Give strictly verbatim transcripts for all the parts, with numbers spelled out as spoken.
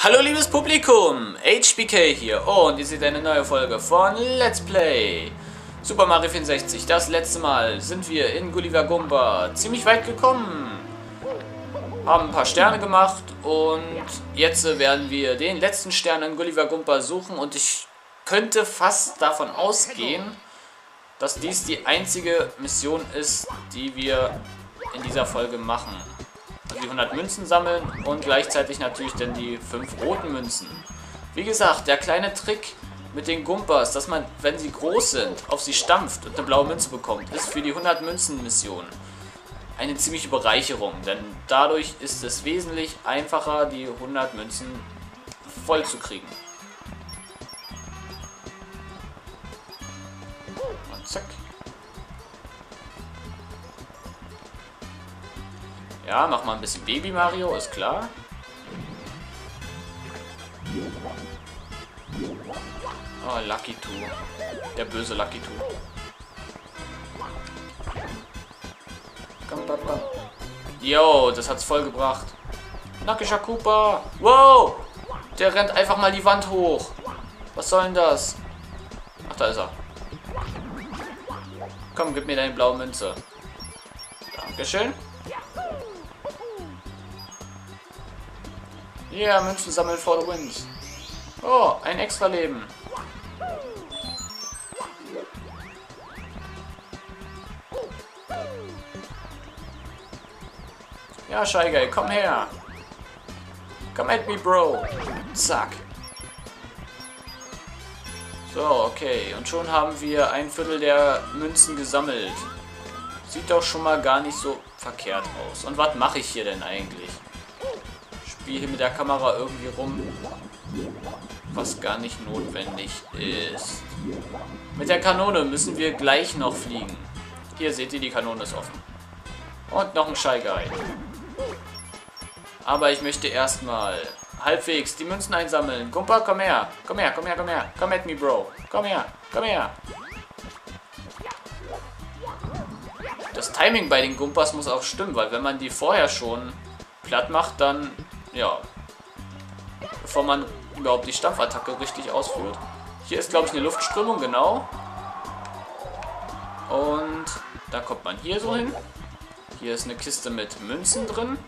Hallo liebes Publikum, H B K hier und ihr seht eine neue Folge von Let's Play Super Mario vierundsechzig. Das letzte Mal sind wir in Gulliver Goomba ziemlich weit gekommen, haben ein paar Sterne gemacht und jetzt werden wir den letzten Stern in Gulliver Goomba suchen und ich könnte fast davon ausgehen, dass dies die einzige Mission ist, die wir in dieser Folge machen. Die hundert Münzen sammeln und gleichzeitig natürlich dann die fünf roten Münzen. Wie gesagt, der kleine Trick mit den Gumpers, dass man, wenn sie groß sind, auf sie stampft und eine blaue Münze bekommt, ist für die hundert Münzen Mission eine ziemliche Bereicherung, denn dadurch ist es wesentlich einfacher, die hundert Münzen voll zu kriegen. Und zack. Ja, mach mal ein bisschen Baby Mario, ist klar. Oh, Lakitu. Der böse Lakitu. Komm, Papa. Yo, das hat's voll gebracht. Nackischer Cooper. Wow! Der rennt einfach mal die Wand hoch. Was soll denn das? Ach, da ist er. Komm, gib mir deine blaue Münze. Dankeschön. Ja, yeah, Münzen sammeln for the wins. Oh, ein extra Leben. Ja, Shy Guy, komm her. Come at me, Bro. Zack. So, okay. Und schon haben wir ein Viertel der Münzen gesammelt. Sieht doch schon mal gar nicht so verkehrt aus. Und was mache ich hier denn eigentlich? Hier mit der Kamera irgendwie rum, was gar nicht notwendig ist. Mit der Kanone müssen wir gleich noch fliegen. Hier seht ihr, die Kanone ist offen. Und noch ein Shy Guy. Aber ich möchte erstmal halbwegs die Münzen einsammeln. Gumpa, komm her. Komm her, komm her, komm her. Come at me, Bro. Komm her, komm her. Das Timing bei den Gumpas muss auch stimmen, weil wenn man die vorher schon platt macht, dann ja, bevor man überhaupt die Stampfattacke richtig ausführt. Hier ist, glaube ich, eine Luftströmung, genau. Und da kommt man hier so hin. Hier ist eine Kiste mit Münzen drin.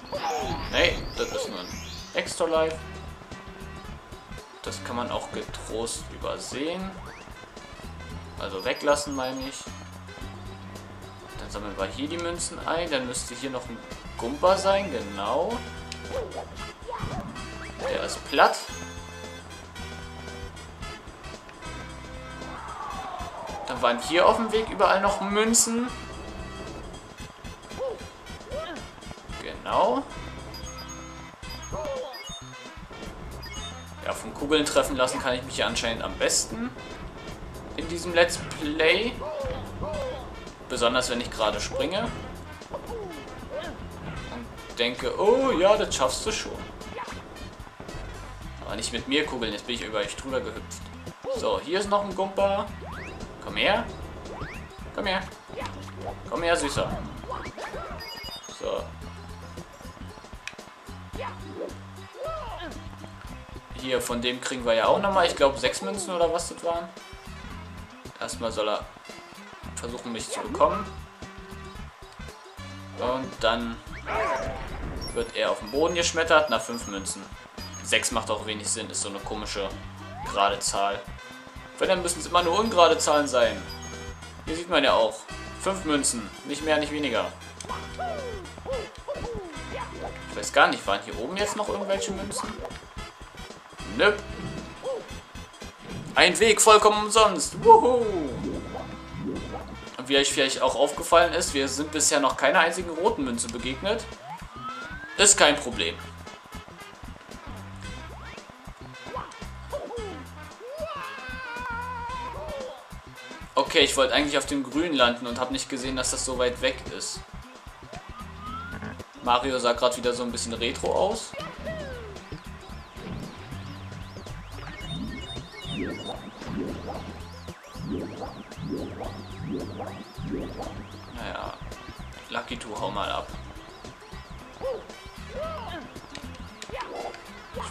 Nee, das ist nur ein Extra Life. Das kann man auch getrost übersehen. Also weglassen, meine ich. Dann sammeln wir hier die Münzen ein. Dann müsste hier noch ein Gumba sein, genau. Der ist platt. Dann waren hier auf dem Weg überall noch Münzen. Genau. Ja, von Kugeln treffen lassen kann ich mich ja anscheinend am besten in diesem Let's Play. Besonders wenn ich gerade springe. Denke, oh ja, das schaffst du schon. Aber nicht mit mir kugeln, jetzt bin ich über euch drüber gehüpft. So, hier ist noch ein Gumpa. Komm her. Komm her. Komm her, Süßer. So. Hier, von dem kriegen wir ja auch nochmal, ich glaube, sechs Münzen oder was das waren. Erstmal soll er versuchen, mich zu bekommen. Und dann wird er auf den Boden geschmettert. Nach fünf Münzen. sechs macht auch wenig Sinn. Ist so eine komische gerade Zahl. Weil dann müssen es immer nur ungerade Zahlen sein. Hier sieht man ja auch. fünf Münzen. Nicht mehr, nicht weniger. Ich weiß gar nicht. Waren hier oben jetzt noch irgendwelche Münzen? Nö. Ein Weg vollkommen umsonst. Wuhu. Und wie euch vielleicht auch aufgefallen ist, wir sind bisher noch keiner einzigen roten Münze begegnet. Ist kein Problem. Okay, ich wollte eigentlich auf dem Grünen landen und habe nicht gesehen, dass das so weit weg ist. Mario sah gerade wieder so ein bisschen retro aus. Naja, Lakitu, hau mal ab.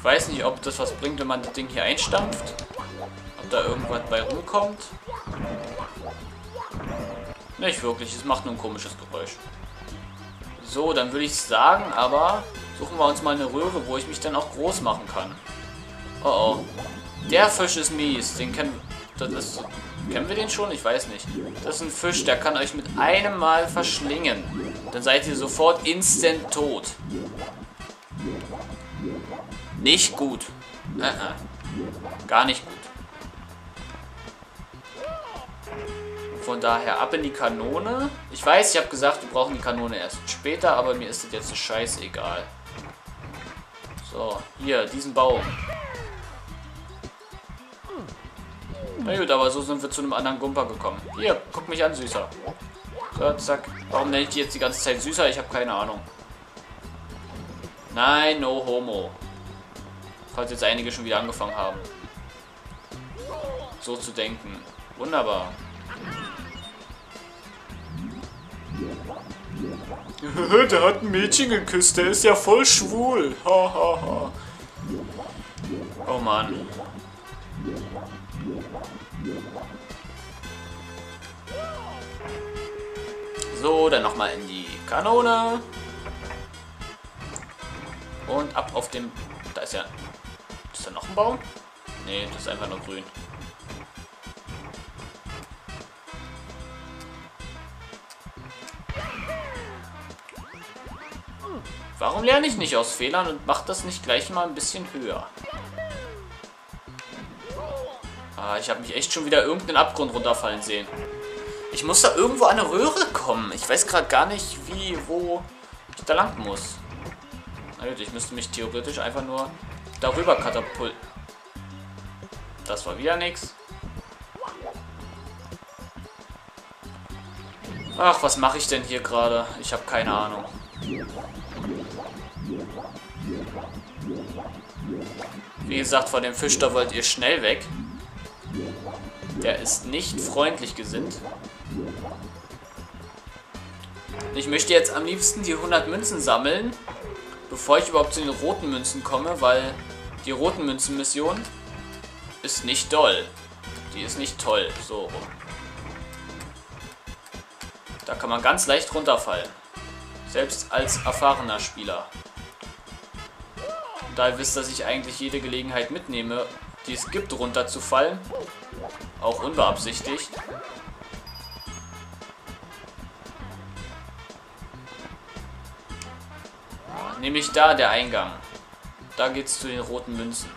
Ich weiß nicht, ob das was bringt, wenn man das Ding hier einstampft. Ob da irgendwas bei rumkommt. Nicht wirklich, es macht nur ein komisches Geräusch. So, dann würde ich sagen, aber suchen wir uns mal eine Röhre, wo ich mich dann auch groß machen kann. Oh oh. Der Fisch ist mies. Den kennen, das ist, kennen wir den schon? Ich weiß nicht. Das ist ein Fisch, der kann euch mit einem Mal verschlingen. Dann seid ihr sofort instant tot. Nicht gut. Uh-uh. Gar nicht gut. Von daher ab in die Kanone. Ich weiß, ich habe gesagt, wir brauchen die Kanone erst später, aber mir ist das jetzt scheißegal. So, hier, diesen Baum. Na gut, aber so sind wir zu einem anderen Gumper gekommen. Hier, guck mich an, Süßer. So, zack. Warum nenne ich die jetzt die ganze Zeit Süßer? Ich habe keine Ahnung. Nein, no homo. Falls jetzt einige schon wieder angefangen haben, so zu denken. Wunderbar. Der hat ein Mädchen geküsst, der ist ja voll schwul. Ha, ha, ha. Oh Mann. So, dann nochmal in die Kanone. Und ab auf dem... Da ist ja... Ist da noch ein Baum? Nee, das ist einfach nur grün. Warum lerne ich nicht aus Fehlern und mache das nicht gleich mal ein bisschen höher? Ah, ich habe mich echt schon wieder irgendeinen Abgrund runterfallen sehen. Ich muss da irgendwo an eine Röhre kommen. Ich weiß gerade gar nicht, wie, wo ich da lang muss. Na gut, ich müsste mich theoretisch einfach nur darüber katapult. Das war wieder nix. Ach, was mache ich denn hier gerade? Ich habe keine Ahnung. Wie gesagt, von dem Fisch, da wollt ihr schnell weg. Der ist nicht freundlich gesinnt. Ich möchte jetzt am liebsten die hundert Münzen sammeln, bevor ich überhaupt zu den roten Münzen komme, weil die roten Münzen-Mission ist nicht doll. Die ist nicht toll. So rum. Da kann man ganz leicht runterfallen. Selbst als erfahrener Spieler. Da ihr wisst, dass ich eigentlich jede Gelegenheit mitnehme, die es gibt, runterzufallen. Auch unbeabsichtigt. Nämlich da der Eingang. Da geht's zu den roten Münzen.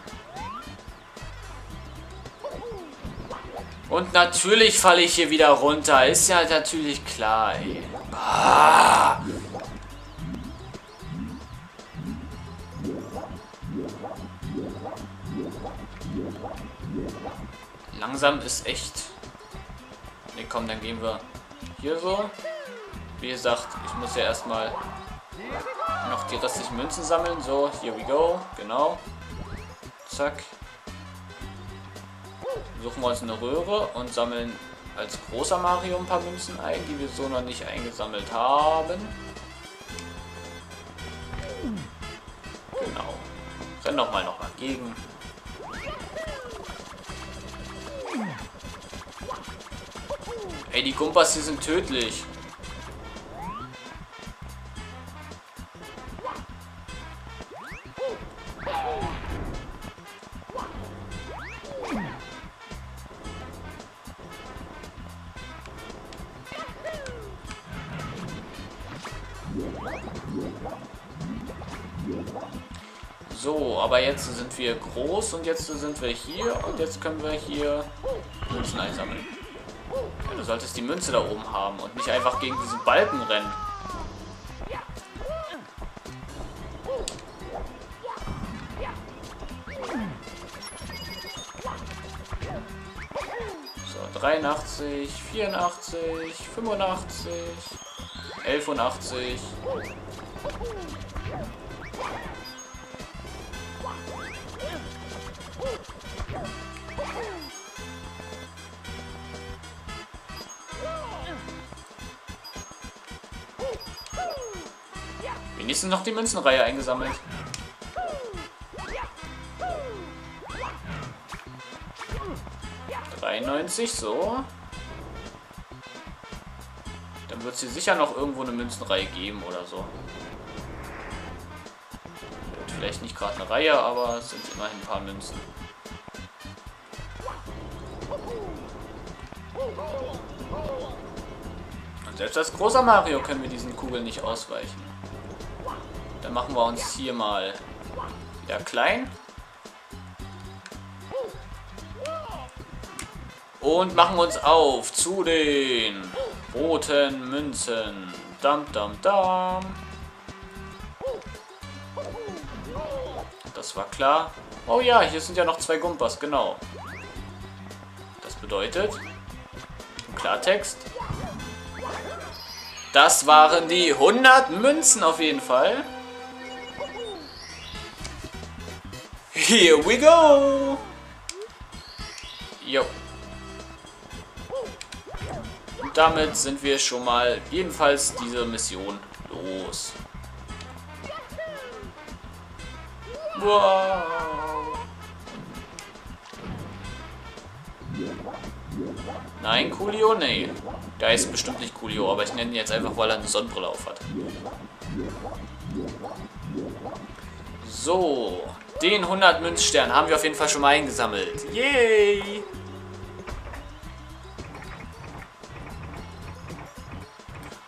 Und natürlich falle ich hier wieder runter. Ist ja natürlich klar, ey. Ah. Langsam ist echt... Ne, komm, dann gehen wir hier so. Wie gesagt, ich muss ja erstmal noch die restlichen Münzen sammeln. So, here we go. Genau. Zack. Suchen wir uns eine Röhre und sammeln als großer Mario ein paar Münzen ein, die wir so noch nicht eingesammelt haben. Genau. Renn doch mal noch mal gegen. Ey, die Gumpers hier sind tödlich. So, aber jetzt sind wir groß und jetzt sind wir hier und jetzt können wir hier Münzen einsammeln. Ja, du solltest die Münze da oben haben und nicht einfach gegen diesen Balken rennen. So, dreiundachtzig, vierundachtzig, fünfundachtzig, elfundachtzig. Wenigstens noch die Münzenreihe eingesammelt. dreiundneunzig, so. Dann wird es hier sicher noch irgendwo eine Münzenreihe geben oder so. Vielleicht nicht gerade eine Reihe, aber es sind immerhin ein paar Münzen. Und selbst als großer Mario können wir diesen Kugeln nicht ausweichen. Dann machen wir uns hier mal wieder klein. Und machen uns auf zu den roten Münzen. Dam, dam, dam. Das war klar. Oh ja, hier sind ja noch zwei Gumpers, genau. Das bedeutet, im Klartext, das waren die hundert Münzen auf jeden Fall. Here we go! Jo. Und damit sind wir schon mal jedenfalls diese Mission los. Wow. Nein, Coolio? Nee. Der heißt bestimmt nicht Coolio, aber ich nenne ihn jetzt einfach, weil er eine Sonnenbrille auf hat. So. Den hundert Münzstern haben wir auf jeden Fall schon mal eingesammelt. Yay!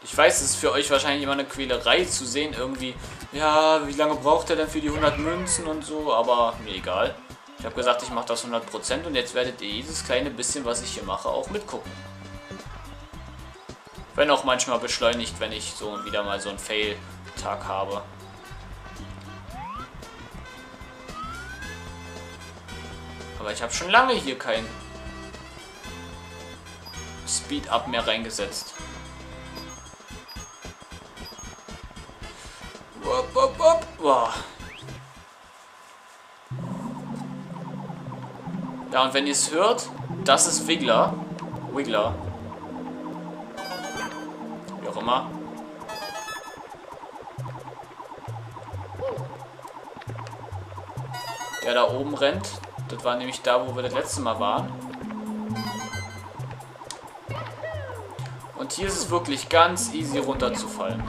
Ich weiß, es ist für euch wahrscheinlich immer eine Quälerei zu sehen, irgendwie, ja, wie lange braucht er denn für die hundert Münzen und so, aber mir egal. Ich habe gesagt, ich mache das hundert Prozent und jetzt werdet ihr jedes kleine bisschen, was ich hier mache, auch mitgucken. Wenn auch manchmal beschleunigt, wenn ich so wieder mal so einen Fail-Tag habe. Aber ich habe schon lange hier kein Speed-Up mehr reingesetzt. Up, up, up. Wow. Ja, und wenn ihr es hört, das ist Wiggler. Wiggler. Wie auch immer. Der da oben rennt. Das war nämlich da, wo wir das letzte Mal waren. Und hier ist es wirklich ganz easy runterzufallen.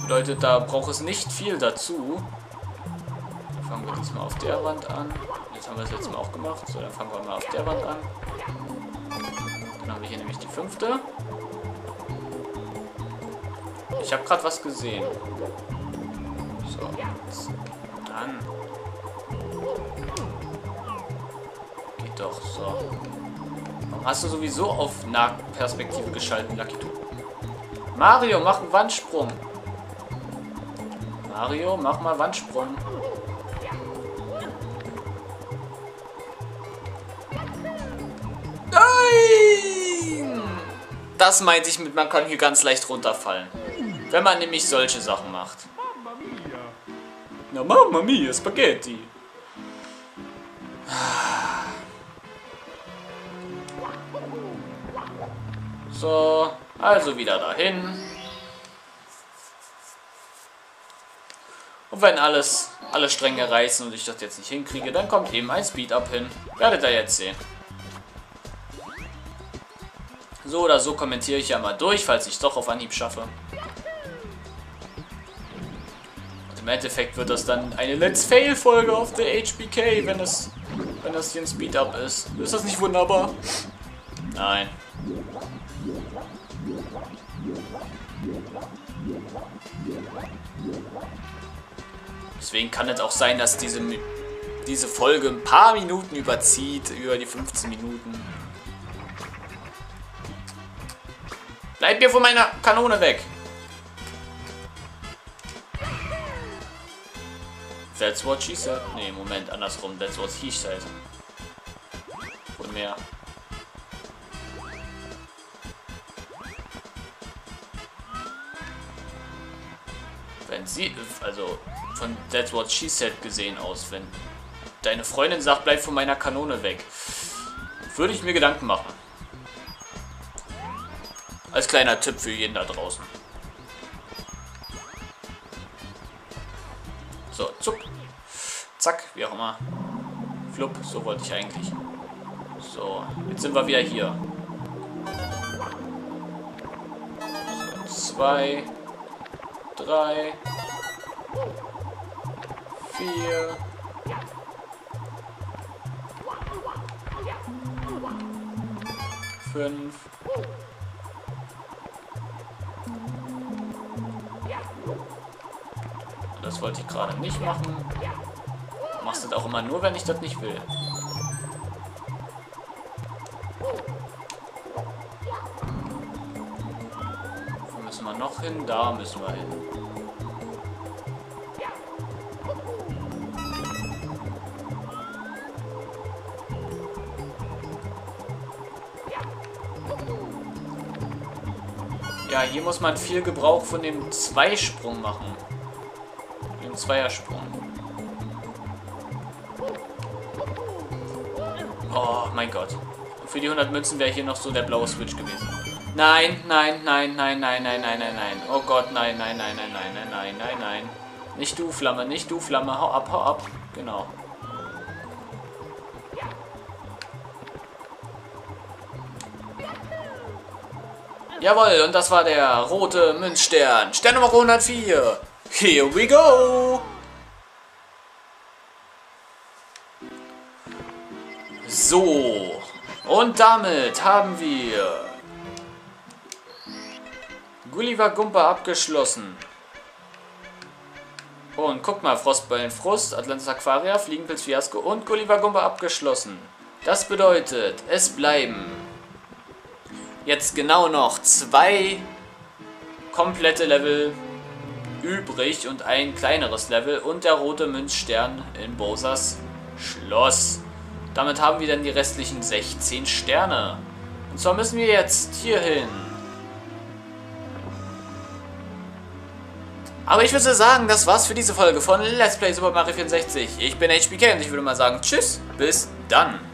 Bedeutet, da braucht es nicht viel dazu. Dann fangen wir diesmal auf der Wand an. Jetzt haben wir das letzte Mal auch gemacht. So, dann fangen wir mal auf der Wand an. Dann haben wir hier nämlich die fünfte. Ich habe gerade was gesehen. So, jetzt. Dann. Geht doch, so. Hast du sowieso auf Nahperspektive geschalten, Lakitu? Mario, mach einen Wandsprung. Mario, mach mal Wandsprung. Nein! Das meinte ich mit, man kann hier ganz leicht runterfallen. Wenn man nämlich solche Sachen macht. Na, Mamma Mia, Spaghetti. So, also wieder dahin. Und wenn alles, alle Stränge reißen und ich das jetzt nicht hinkriege, dann kommt eben ein Speed-Up hin. Werdet ihr jetzt sehen. So oder so kommentiere ich ja mal durch, falls ich es doch auf Anhieb schaffe. Und im Endeffekt wird das dann eine Let's Fail-Folge auf der H B K, wenn das, wenn das hier ein Speed-Up ist. Ist das nicht wunderbar? Nein. Deswegen kann es auch sein, dass diese, diese Folge ein paar Minuten überzieht, über die fünfzehn Minuten. Bleib mir von meiner Kanone weg! That's what she said. Ne, Moment, andersrum. That's what he said. Und mehr. Wenn sie, also... von That's What She Said gesehen aus, wenn deine Freundin sagt, bleib von meiner Kanone weg, würde ich mir Gedanken machen. Als kleiner Tipp für jeden da draußen. So, zuck, zack, wie auch immer. Flupp, so wollte ich eigentlich. So, jetzt sind wir wieder hier. So, zwei, drei, vier. fünf. Das wollte ich gerade nicht machen. Du machst das auch immer nur, wenn ich das nicht will. Wo müssen wir noch hin? Da müssen wir hin. Ja, hier muss man viel Gebrauch von dem Zweisprung machen. Dem Zweiersprung. Oh, mein Gott. Für die hundert Münzen wäre hier noch so der blaue Switch gewesen. Nein, nein, nein, nein, nein, nein, nein, nein, nein. Oh Gott, nein, nein, nein, nein, nein, nein, nein, nein, nein. Nicht du, Flamme, nicht du, Flamme. Hau ab, hau ab. Genau. Jawohl, und das war der rote Münzstern. Stern Nummer hundertvier. Here we go. So. Und damit haben wir Gulliver Goomba abgeschlossen. Und guck mal, Frostballen Frost, Atlantis Aquaria, Fliegenpilz Fiasko und Gulliver Goomba abgeschlossen. Das bedeutet, es bleiben jetzt genau noch zwei komplette Level übrig und ein kleineres Level und der rote Münzstern in Bosas Schloss. Damit haben wir dann die restlichen sechzehn Sterne. Und zwar müssen wir jetzt hier hin. Aber ich würde sagen, das war's für diese Folge von Let's Play Super Mario vierundsechzig. Ich bin H B K und ich würde mal sagen, tschüss, bis dann.